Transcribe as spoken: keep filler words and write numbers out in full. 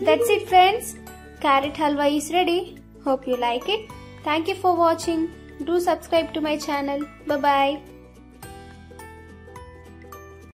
That's it friends. Carrot halwa is ready. Hope you like it. Thank you for watching. Do subscribe to my channel. Bye bye.